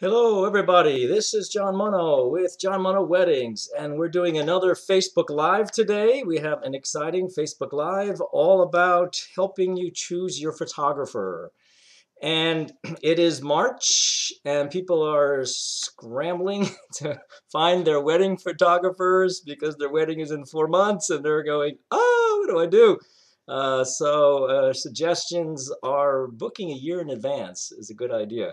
Hello everybody, this is John Munno with John Munno Weddings, and we're doing another Facebook Live today. We have an exciting Facebook Live all about helping you choose your photographer. And it is March, and people are scrambling to find their wedding photographers because their wedding is in 4 months, and they're going, oh, what do I do? Suggestions are booking a year in advance is a good idea,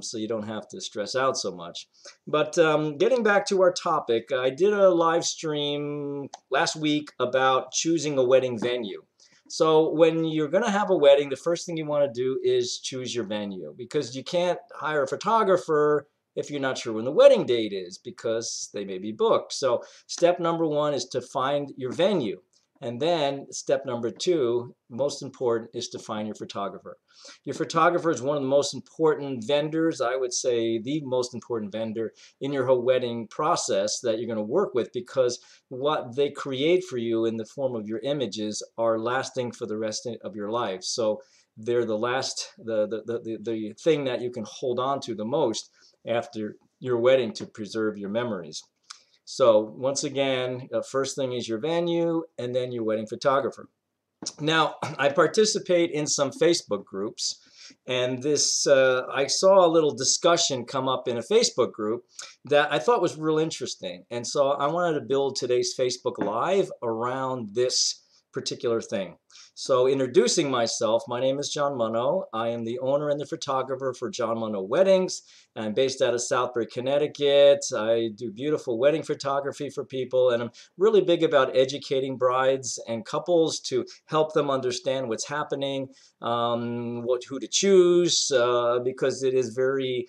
so you don't have to stress out so much. But getting back to our topic, I did a live stream last week about choosing a wedding venue. So when you're going to have a wedding, the first thing you want to do is choose your venue, because you can't hire a photographer if you're not sure when the wedding date is, because they may be booked. So step number one is to find your venue. And then step number two, most important, is to find your photographer. Your photographer is one of the most important vendors, I would say the most important vendor in your whole wedding process that you're going to work with, because what they create for you in the form of your images are lasting for the rest of your life. So they're the last, the thing that you can hold on to the most after your wedding to preserve your memories. So once again, the first thing is your venue, and then your wedding photographer. Now, I participate in some Facebook groups, and this I saw a little discussion come up in a Facebook group that I thought was real interesting. And so I wanted to build today's Facebook Live around this particular thing. So introducing myself, my name is John Munno. I am the owner and the photographer for John Munno Weddings. I'm based out of Southbury, Connecticut. I do beautiful wedding photography for people, and I'm really big about educating brides and couples to help them understand what's happening, who to choose, because it is very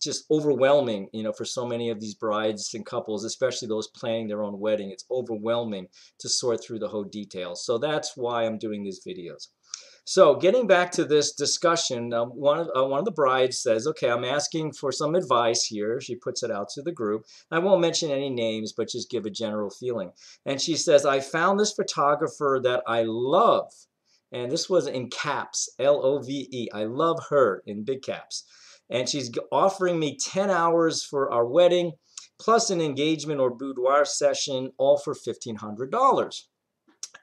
just overwhelming, you know, for so many of these brides and couples, especially those planning their own wedding. It's overwhelming to sort through the whole details. So that's why I'm doing these videos. So getting back to this discussion, one of the brides says, okay, I'm asking for some advice here. She puts it out to the group. I won't mention any names, but just give a general feeling. And she says, I found this photographer that I love. And this was in caps, L-O-V-E. I love her in big caps. And she's offering me 10 hours for our wedding, plus an engagement or boudoir session, all for $1,500.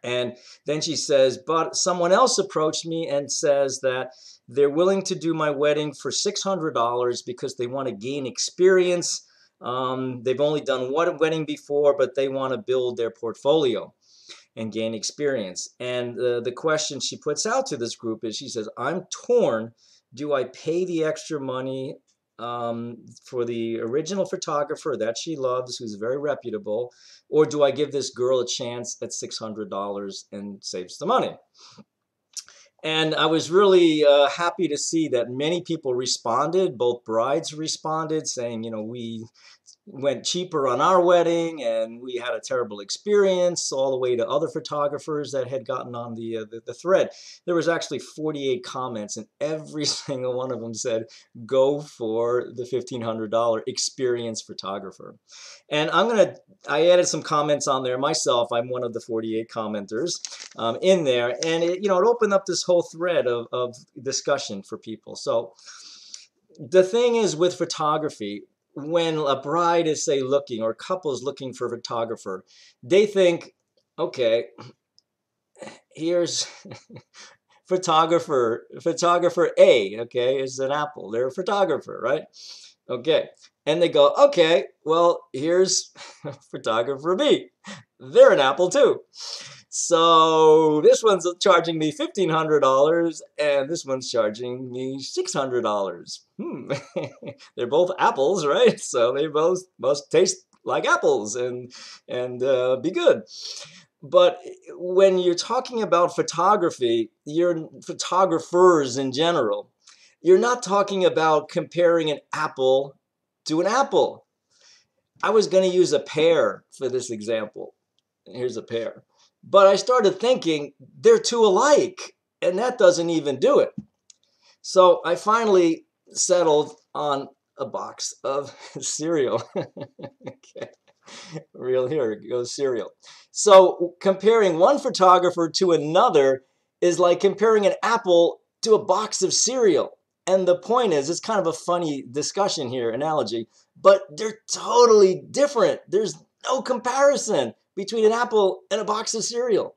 And then she says, but someone else approached me and says that they're willing to do my wedding for $600 because they want to gain experience. They've only done one wedding before, but they want to build their portfolio and gain experience. And the question she puts out to this group is, she says, I'm torn. Do I pay the extra money for the original photographer that she loves, who's very reputable, or do I give this girl a chance at $600 and saves the money? And I was really happy to see that many people responded. Both brides responded saying, you know, we went cheaper on our wedding and we had a terrible experience, all the way to other photographers that had gotten on the thread. There was actually 48 comments, and every single one of them said, go for the $1,500 experienced photographer. And I added some comments on there myself. I'm one of the 48 commenters in there. And it, you know, it opened up this whole thread of discussion for people. So the thing is with photography, when a bride is, say, looking, or couples looking for a photographer, they think, okay, here's photographer A, okay, is an apple. They're a photographer, right? Okay. And they go, okay, well, here's photographer B. They're an apple too. So this one's charging me $1,500 and this one's charging me $600. They're both apples, right? So they both must taste like apples and be good. But when you're talking about photography, you're photographers in general, you're not talking about comparing an apple to an apple. I was going to use a pear for this example. Here's a pear. But I started thinking, they're two alike, and that doesn't even do it. So I finally settled on a box of cereal. Okay. Real, here goes cereal. So comparing one photographer to another is like comparing an apple to a box of cereal. And the point is, it's kind of a funny discussion here, analogy, but they're totally different. There's no comparison between an apple and a box of cereal.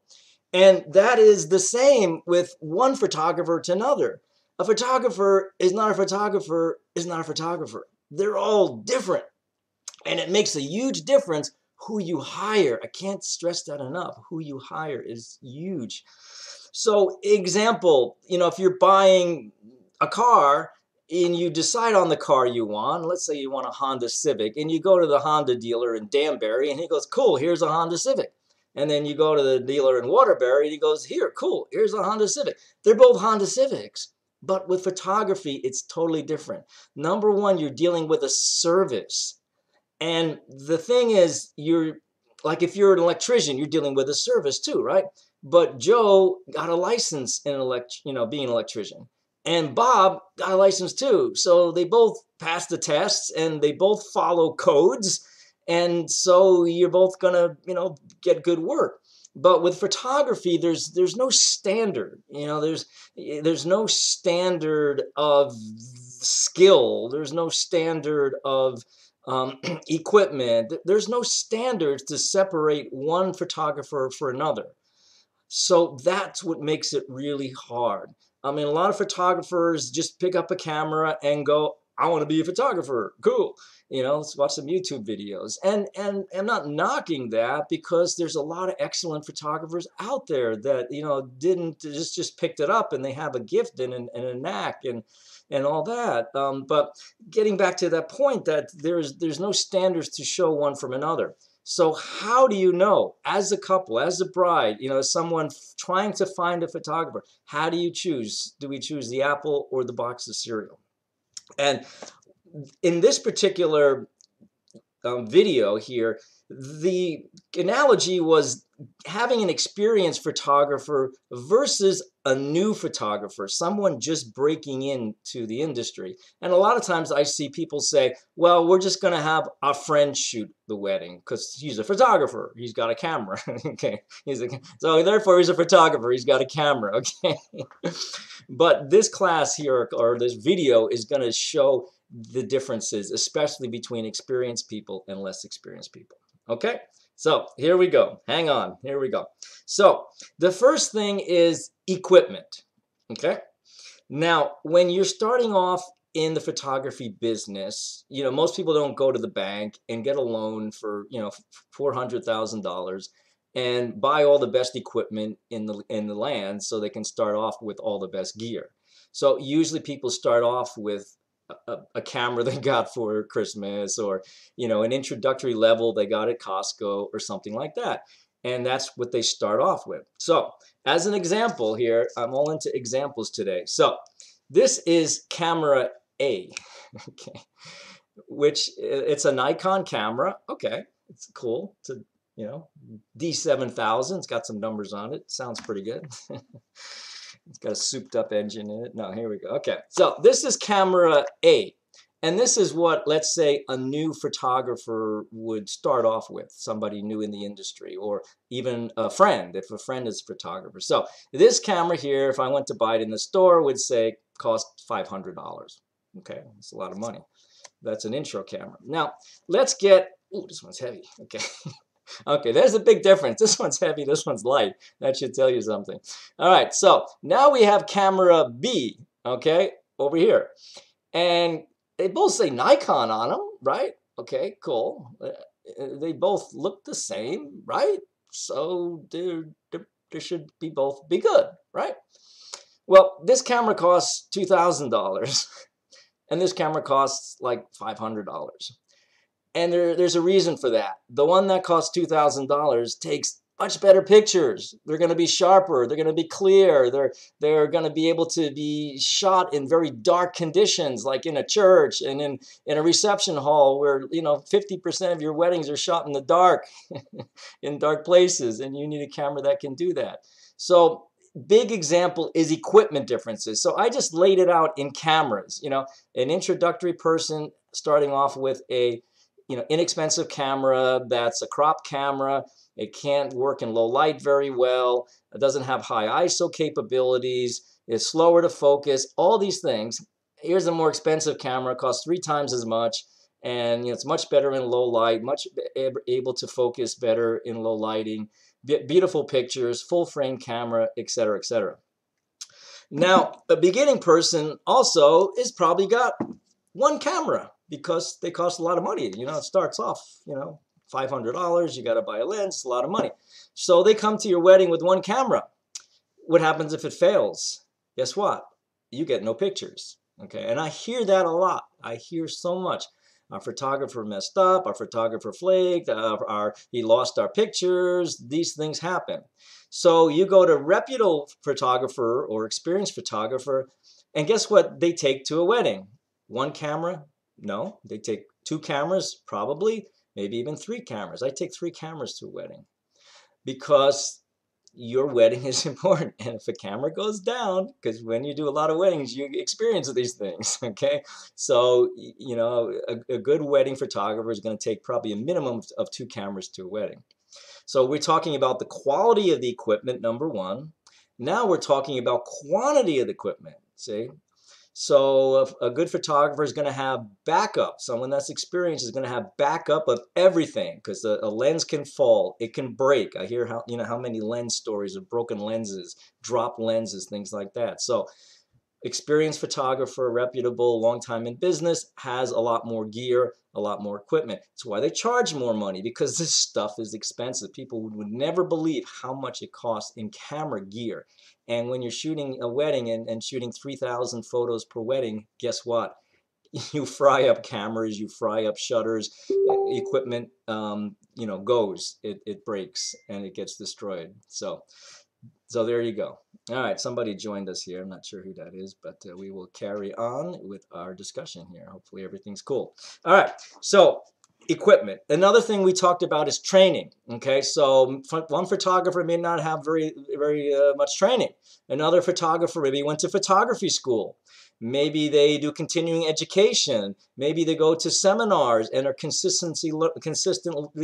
And that is the same with one photographer to another. A photographer is not a photographer is not a photographer. They're all different. And it makes a huge difference who you hire. I can't stress that enough. Who you hire is huge. So example, you know, if you're buying a car and you decide on the car you want, let's say you want a Honda Civic, and you go to the Honda dealer in Danbury and he goes, cool, here's a Honda Civic. And then you go to the dealer in Waterbury and he goes, here, cool, here's a Honda Civic. They're both Honda Civics, but with photography, it's totally different. Number one, you're dealing with a service. And the thing is, you're like, if you're an electrician, you're dealing with a service too, right? But Joe got a license in being an electrician. And Bob got a license too. So they both pass the tests and they both follow codes. And so you're both going to, get good work. But with photography, there's no standard, there's no standard of skill. There's no standard of equipment. There's no standards to separate one photographer for another. So that's what makes it really hard. I mean, a lot of photographers just pick up a camera and go, I want to be a photographer. Cool. Let's watch some YouTube videos. And I'm not knocking that, because there's a lot of excellent photographers out there that, just picked it up and they have a gift and a knack and all that. But getting back to that point, that there's no standards to show one from another. So how do you know, as a couple, as a bride, as someone trying to find a photographer, how do you choose? Do we choose the apple or the box of cereal? And in this particular video here, the analogy was having an experienced photographer versus a new photographer, someone just breaking into the industry. And a lot of times I see people say, well, we're just going to have a friend shoot the wedding because he's a photographer. He's got a camera. Okay. So therefore he's a photographer. He's got a camera. Okay. But this class here, or this video, is going to show the differences, especially between experienced people and less experienced people. Okay. So here we go. Hang on. Here we go. So the first thing is equipment. Okay. Now, when you're starting off in the photography business, most people don't go to the bank and get a loan for, $400,000 and buy all the best equipment in the land so they can start off with all the best gear. So usually people start off with a camera they got for Christmas, or an introductory level they got at Costco or something like that, and that's what they start off with. So as an example here, I'm all into examples today. So this is camera A, okay, which it's a Nikon camera. Okay, it's cool. It's a D7000. It's got some numbers on it. Sounds pretty good. It's got a souped up engine in it. No, here we go. Okay, so this is camera A. And this is what, let's say, a new photographer would start off with, somebody new in the industry, or even a friend, if a friend is a photographer. So this camera here, if I went to buy it in the store, would say cost $500. Okay, that's a lot of money. That's an intro camera. Now, let's get, ooh, this one's heavy. Okay. Okay, there's a big difference. This one's heavy, this one's light. That should tell you something. All right, so now we have camera B, okay, over here. And they both say Nikon on them, right? Okay, cool. They both look the same, right? So they should be both be good, right? Well, this camera costs $2,000 and this camera costs like $500. And there's a reason for that. The one that costs $2,000 takes much better pictures. They're going to be sharper. They're going to be clear. They're going to be able to be shot in very dark conditions, like in a church and in a reception hall where 50% of your weddings are shot in the dark, in dark places, and you need a camera that can do that. So big example is equipment differences. So I just laid it out in cameras. An introductory person starting off with a inexpensive camera that's a crop camera. It can't work in low light very well. It doesn't have high ISO capabilities. It's slower to focus. All these things. Here's a more expensive camera, costs 3 times as much, and it's much better in low light, much able to focus better in low lighting, beautiful pictures, full frame camera, etc., etc. Now, a beginning person also is probably got 1 camera because they cost a lot of money. You know, it starts off, you know, $500. You got to buy a lens, it's a lot of money. So they come to your wedding with 1 camera. What happens if it fails? Guess what? You get no pictures. Okay, and I hear that a lot. I hear so much. Our photographer messed up. Our photographer flaked. He lost our pictures. These things happen. So you go to a reputable photographer or experienced photographer, and guess what they take to a wedding? 1 camera? No. They take 2 cameras, probably, maybe even 3 cameras. I take 3 cameras to a wedding because your wedding is important, and if a camera goes down, because when you do a lot of weddings, you experience these things, okay? So, you know, a good wedding photographer is going to take probably a minimum of 2 cameras to a wedding. So we're talking about the quality of the equipment, number one. Now we're talking about quantity of the equipment, see? So a good photographer is going to have backup. Someone that's experienced is going to have backup of everything because a lens can fall, it can break. I hear how many lens stories of broken lenses, dropped lenses, things like that. So experienced photographer, reputable, long time in business, has a lot more gear, a lot more equipment. That's why they charge more money, because this stuff is expensive. People would never believe how much it costs in camera gear. And when you're shooting a wedding and shooting 3,000 photos per wedding, guess what? You fry up cameras, you fry up shutters, equipment, you know, goes. It breaks and it gets destroyed. So there you go. All right, somebody joined us here. I'm not sure who that is, but we will carry on with our discussion here. Hopefully everything's cool. All right, so equipment. Another thing we talked about is training. Okay, so one photographer may not have very much training. Another photographer maybe went to photography school. Maybe they do continuing education. Maybe they go to seminars and are consistently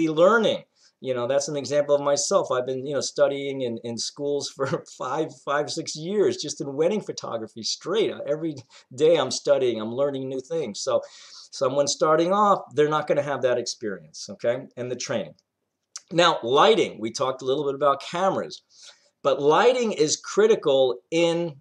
learning. You know, that's an example of myself. I've been, you know, studying in schools for five, 6 years, just in wedding photography straight. Every day I'm studying, I'm learning new things. So someone starting off, they're not going to have that experience, okay, and the training. Now, lighting. We talked a little bit about cameras, but lighting is critical in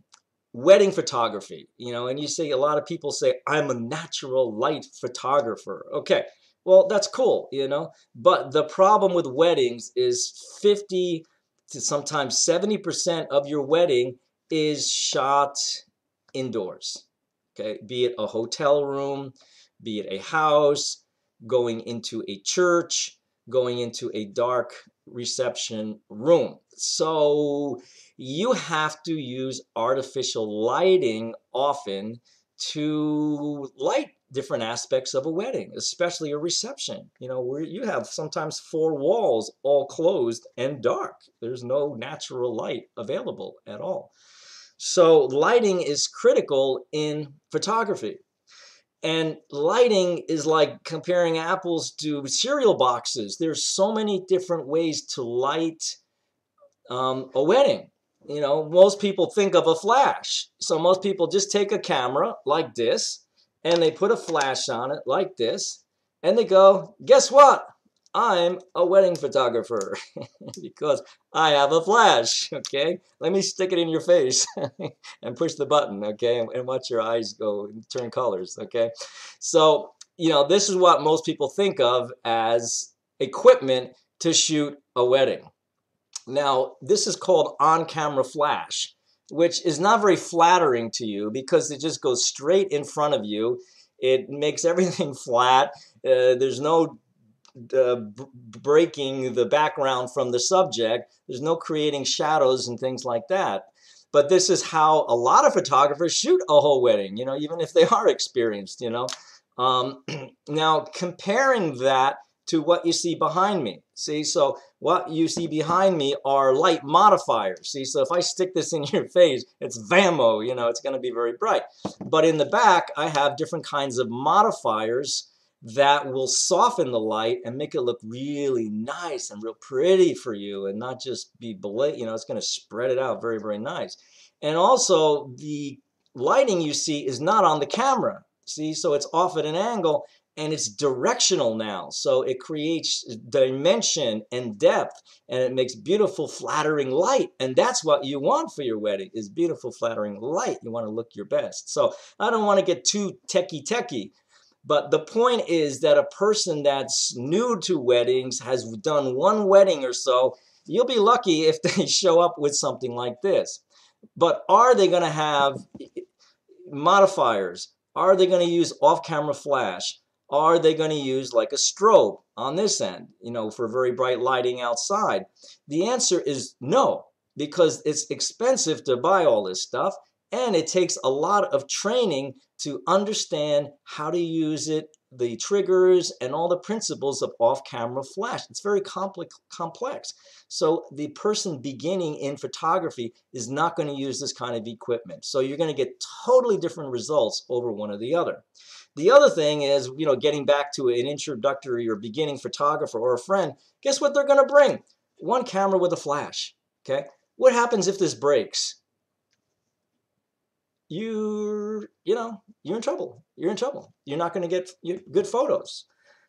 wedding photography. You know, and you see a lot of people say, I'm a natural light photographer. Okay. Well, that's cool, you know, but the problem with weddings is 50 to sometimes 70% of your wedding is shot indoors, okay? Be it a hotel room, be it a house, going into a church, going into a dark reception room. So you have to use artificial lighting often to light different aspects of a wedding, especially a reception, you know, where you have sometimes 4 walls all closed and dark. There's no natural light available at all. So lighting is critical in photography. And lighting is like comparing apples to cereal boxes. There's so many different ways to light a wedding. You know, most people think of a flash. So most people just take a camera like this, and they put a flash on it like this, and they go, guess what? I'm a wedding photographer because I have a flash, okay? Let me stick it in your face and push the button, okay? And watch your eyes go and turn colors, okay? So, you know, this is what most people think of as equipment to shoot a wedding. Now, this is called on-camera flash, which is not very flattering to you because it just goes straight in front of you. It makes everything flat. There's no breaking the background from the subject. There's no creating shadows and things like that. But this is how a lot of photographers shoot a whole wedding, you know, even if they are experienced, you know. Now, comparing that to what you see behind me. See, so what you see behind me are light modifiers. See, so if I stick this in your face, it's VAMO, you know, it's going to be very bright. But in the back, I have different kinds of modifiers that will soften the light and make it look really nice and real pretty for you and not just be, you know, it's going to spread it out very, very nice. And also the lighting you see is not on the camera, see, so it's off at an angle and it's directional now, so it creates dimension and depth, and it makes beautiful flattering light, and that's what you want for your wedding, is beautiful flattering light. You want to look your best. So I don't want to get too techie, but the point is that a person that's new to weddings, has done one wedding or so, you'll be lucky if they show up with something like this. But are they going to have modifiers? Are they going to use off-camera flash? Are they going to use like a strobe on this end, you know, for very bright lighting outside? The answer is no, because it's expensive to buy all this stuff, and it takes a lot of training to understand how to use it, the triggers, and all the principles of off-camera flash. It's very complex. So the person beginning in photography is not going to use this kind of equipment. So you're going to get totally different results over one or the other. The other thing is, you know, getting back to an introductory or beginning photographer or a friend, guess what they're going to bring? One camera with a flash, okay? What happens if this breaks? You're in trouble. You're in trouble. You're not going to get good photos.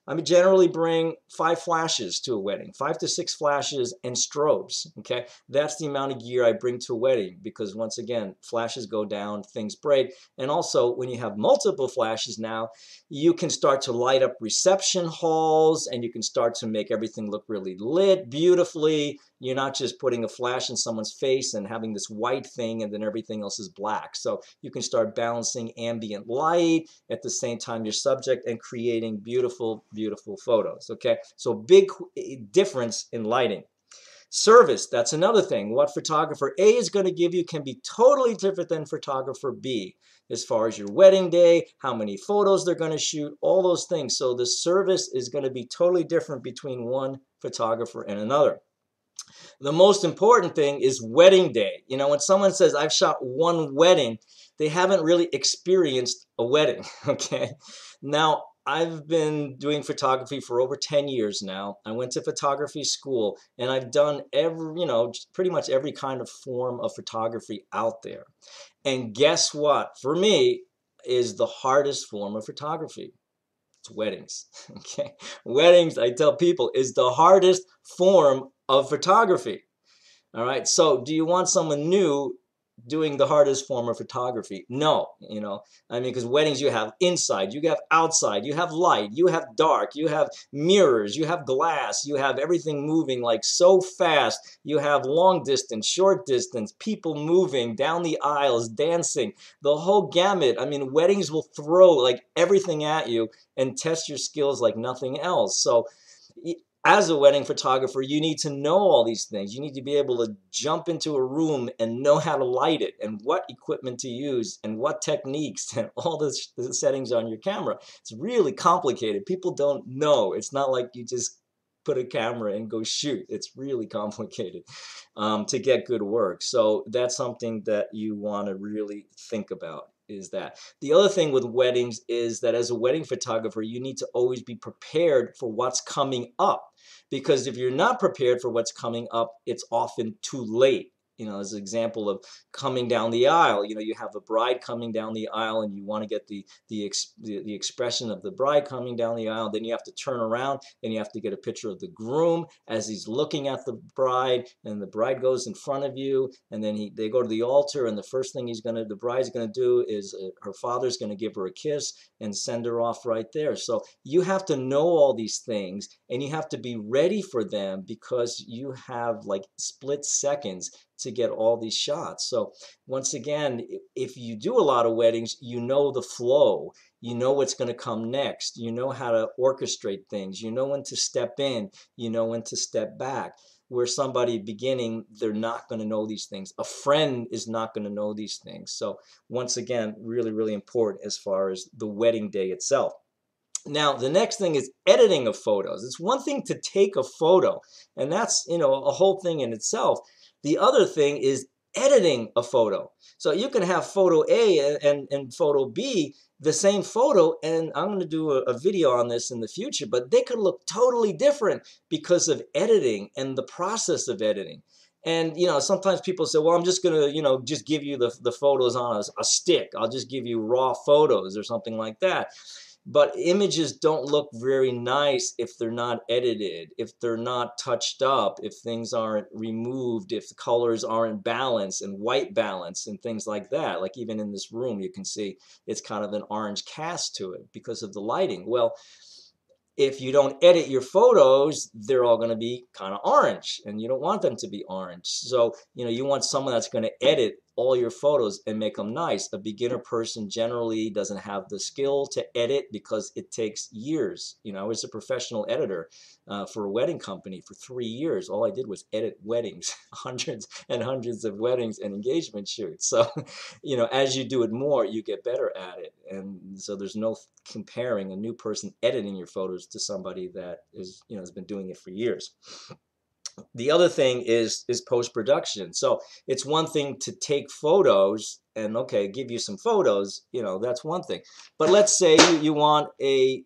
I mean, generally bring 5 flashes to a wedding, 5 to 6 flashes and strobes, okay? That's the amount of gear I bring to a wedding, because once again, flashes go down, things break. And also, when you have multiple flashes now, you can start to light up reception halls, and you can start to make everything look really lit beautifully. You're not just putting a flash in someone's face and having this white thing and then everything else is black. So you can start balancing ambient light at the same time your subject, and creating beautiful photos, okay? So big difference in lighting. Service, that's another thing. What photographer A is going to give you can be totally different than photographer B, as far as your wedding day, how many photos they're going to shoot, all those things. So the service is going to be totally different between one photographer and another. The most important thing is wedding day. You know, when someone says, I've shot one wedding, they haven't really experienced a wedding, okay? Now, I've been doing photography for over 10 years now. I went to photography school, and I've done every, you know, pretty much every kind of form of photography out there. And guess what? For me, is the hardest form of photography. It's weddings, okay? Weddings, I tell people, is the hardest form of photography. All right, so do you want someone new doing the hardest form of photography? No, you know, I mean, because weddings, you have inside, you have outside, you have light, you have dark, you have mirrors, you have glass, you have everything moving like so fast, you have long distance, short distance, people moving down the aisles, dancing, the whole gamut. I mean, weddings will throw like everything at you and test your skills like nothing else. So as a wedding photographer, you need to know all these things. You need to be able to jump into a room and know how to light it, and what equipment to use, and what techniques, and all the settings on your camera. It's really complicated. People don't know. It's not like you just put a camera and go shoot. It's really complicated to get good work. So that's something that you want to really think about. Is that the other thing with weddings is that as a wedding photographer, you need to always be prepared for what's coming up, because if you're not prepared for what's coming up, it's often too late. You know, as an example of coming down the aisle, you know, you have a bride coming down the aisle, and you want to get the expression of the bride coming down the aisle. Then you have to turn around, then you have to get a picture of the groom as he's looking at the bride, and the bride goes in front of you, and then they go to the altar, and the first thing the bride's gonna do is her father's gonna give her a kiss and send her off right there. So you have to know all these things, and you have to be ready for them, because you have like split seconds to get all these shots. So once again, if you do a lot of weddings, you know the flow, you know what's going to come next, you know how to orchestrate things, you know when to step in, you know when to step back. Where somebody beginning, they're not going to know these things. A friend is not going to know these things. So once again, really, really important as far as the wedding day itself. Now, the next thing is editing of photos. It's one thing to take a photo, and that's, you know, a whole thing in itself. The other thing is editing a photo. So you can have photo A and photo B, the same photo, and I'm going to do a video on this in the future, but they could look totally different because of editing and the process of editing. And, you know, sometimes people say, well, I'm just going to, you know, just give you the photos on a stick. I'll just give you raw photos or something like that. But images don't look very nice if they're not edited, if they're not touched up, if things aren't removed, if the colors aren't balanced and white balance and things like that. Like even in this room, you can see it's kind of an orange cast to it because of the lighting. Well, if you don't edit your photos, they're all going to be kind of orange, and you don't want them to be orange. So, you know, you want someone that's going to edit all your photos and make them nice. A beginner person generally doesn't have the skill to edit because it takes years. You know, I was a professional editor for a wedding company for 3 years. All I did was edit weddings, hundreds and hundreds of weddings and engagement shoots. So, you know, as you do it more, you get better at it. And so there's no comparing a new person editing your photos to somebody that is, you know, has been doing it for years. The other thing is post-production. So it's one thing to take photos and, okay, give you some photos, you know, that's one thing. But let's say you want a,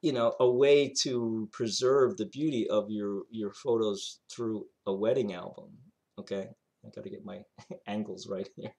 you know, a way to preserve the beauty of your photos through a wedding album, okay? I got to get my angles right here.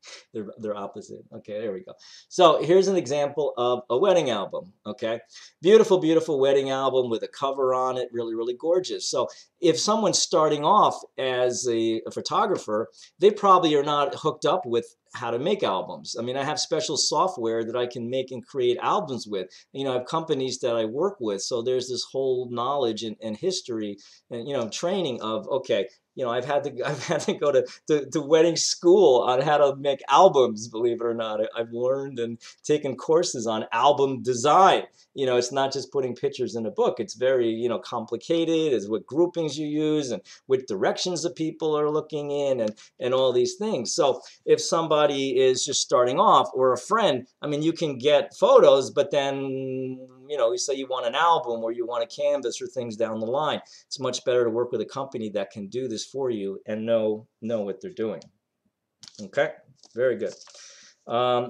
They're opposite. Okay, there we go. So here's an example of a wedding album. Okay, beautiful, beautiful wedding album with a cover on it. Really, really gorgeous. So if someone's starting off as a photographer, they probably are not hooked up with how to make albums. I mean, I have special software that I can make and create albums with. You know, I have companies that I work with, so there's this whole knowledge and history and, you know, training of, okay, you know, I've had to go to wedding school on how to make albums, believe it or not. I've learned and taken courses on album design. You know, it's not just putting pictures in a book. It's very, you know, complicated. It's what groupings you use and which directions the people are looking in and all these things. So if somebody is just starting off or a friend, I mean, you can get photos, but then, you know, you say you want an album or you want a canvas or things down the line. It's much better to work with a company that can do this for you and know what they're doing. Okay, very good.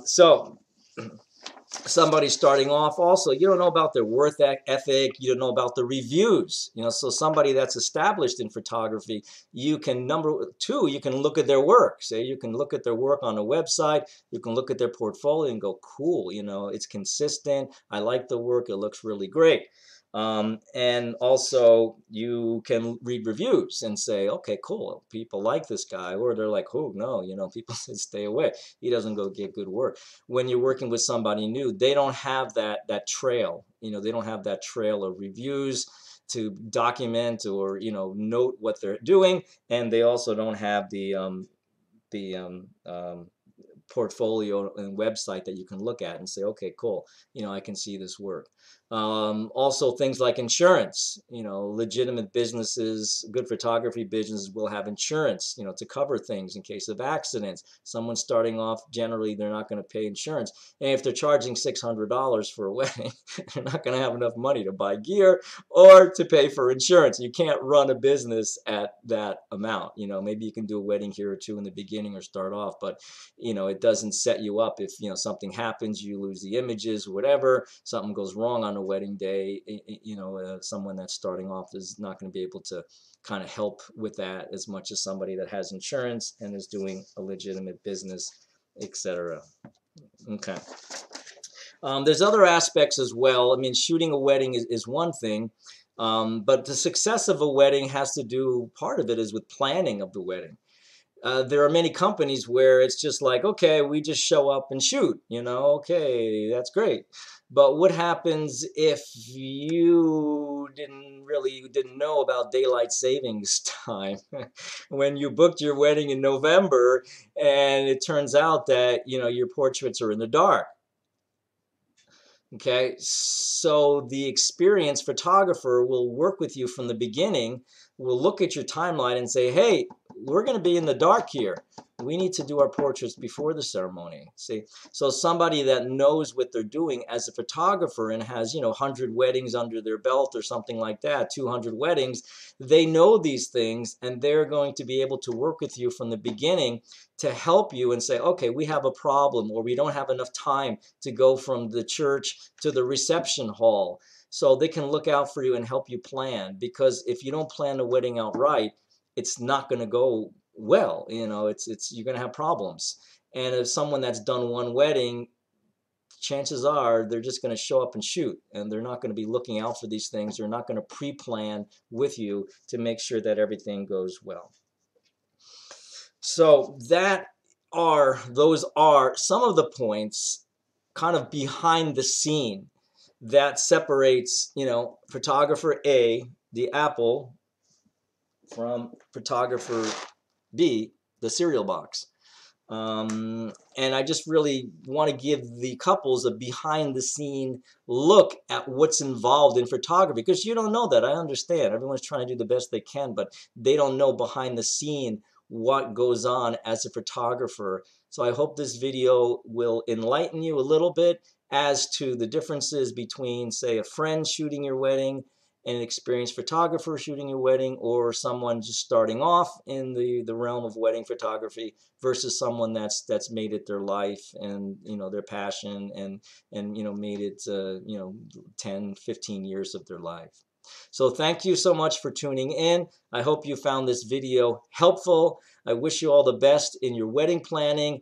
So somebody starting off also, you don't know about their work ethic, you don't know about the reviews. You know, so somebody that's established in photography, you can, number two, you can look at their work. Say you can look at their work on a website, you can look at their portfolio and go, cool, you know, it's consistent, I like the work, it looks really great. And also you can read reviews and say, okay, cool, people like this guy, or they're like, oh no, you know, people said stay away, he doesn't go get good work. When you're working with somebody new, they don't have that trail, you know, they don't have that trail of reviews to document or, you know, note what they're doing, and they also don't have the portfolio and website that you can look at and say, okay, cool, you know, I can see this work. Also things like insurance, you know, legitimate businesses, good photography businesses will have insurance, you know, to cover things in case of accidents. Someone starting off, generally, they're not going to pay insurance. And if they're charging $600 for a wedding, they're not going to have enough money to buy gear or to pay for insurance. You can't run a business at that amount. You know, maybe you can do a wedding here or two in the beginning or start off, but, you know, it doesn't set you up if, you know, something happens, you lose the images, whatever, something goes wrong on a wedding day, you know, someone that's starting off is not going to be able to kind of help with that as much as somebody that has insurance and is doing a legitimate business, etc. Okay. There's other aspects as well. I mean, shooting a wedding is one thing, but the success of a wedding has to do, part of it is with planning of the wedding. There are many companies where it's just like, okay, we just show up and shoot, you know, okay, that's great. But what happens if you didn't know about daylight savings time when you booked your wedding in November and it turns out that, you know, your portraits are in the dark? Okay, so the experienced photographer will work with you from the beginning, will look at your timeline and say, hey, we're going to be in the dark here. We need to do our portraits before the ceremony. See, so somebody that knows what they're doing as a photographer and has, you know, 100 weddings under their belt or something like that, 200 weddings, they know these things and they're going to be able to work with you from the beginning to help you and say, okay, we have a problem, or we don't have enough time to go from the church to the reception hall. So they can look out for you and help you plan, because if you don't plan the wedding outright, it's not going to go well. You know, it's you're going to have problems. And if someone that's done one wedding, chances are they're just going to show up and shoot, and they're not going to be looking out for these things. They're not going to pre-plan with you to make sure that everything goes well. So those are some of the points kind of behind the scene that separates, you know, photographer A, the apple, from photographer B, the cereal box. And I just really want to give the couples a behind-the-scene look at what's involved in photography, because you don't know that. I understand. Everyone's trying to do the best they can, but they don't know behind the scene what goes on as a photographer. So I hope this video will enlighten you a little bit as to the differences between, say, a friend shooting your wedding, an experienced photographer shooting your wedding, or someone just starting off in the realm of wedding photography versus someone that's made it their life and, you know, their passion and you know, made it, you know, 10, 15 years of their life. So thank you so much for tuning in. I hope you found this video helpful. I wish you all the best in your wedding planning.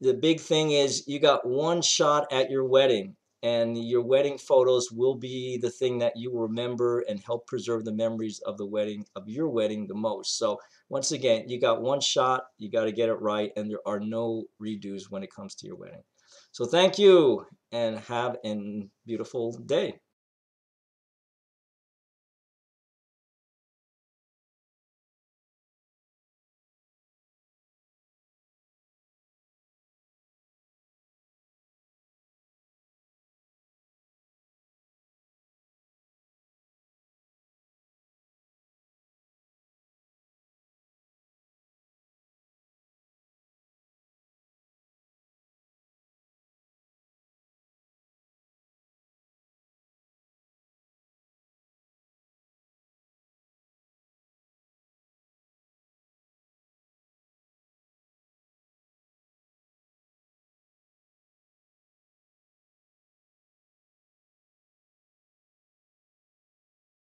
The big thing is you got one shot at your wedding. And your wedding photos will be the thing that you remember and help preserve the memories of the wedding, of your wedding, the most. So once again, you got one shot, you got to get it right, and there are no redos when it comes to your wedding. So thank you, and have a beautiful day.